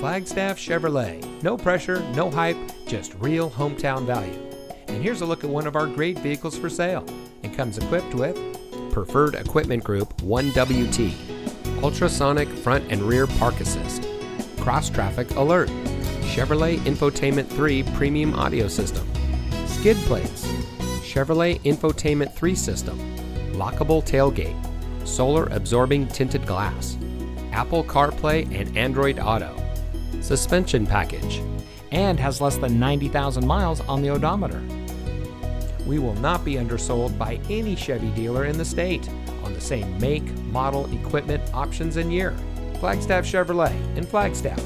Flagstaff Chevrolet. No pressure, no hype, just real hometown value. And here's a look at one of our great vehicles for sale. It comes equipped with Preferred Equipment Group 1WT, Ultrasonic Front and Rear Park Assist, Cross Traffic Alert, Chevrolet Infotainment 3 Premium Audio System, Skid Plates, Chevrolet Infotainment 3 System, Lockable Tailgate, Solar Absorbing Tinted Glass, Apple CarPlay and Android Auto, Suspension Package, and has less than 90,000 miles on the odometer. We will not be undersold by any Chevy dealer in the state on the same make, model, equipment, options, and year. Flagstaff Chevrolet in Flagstaff.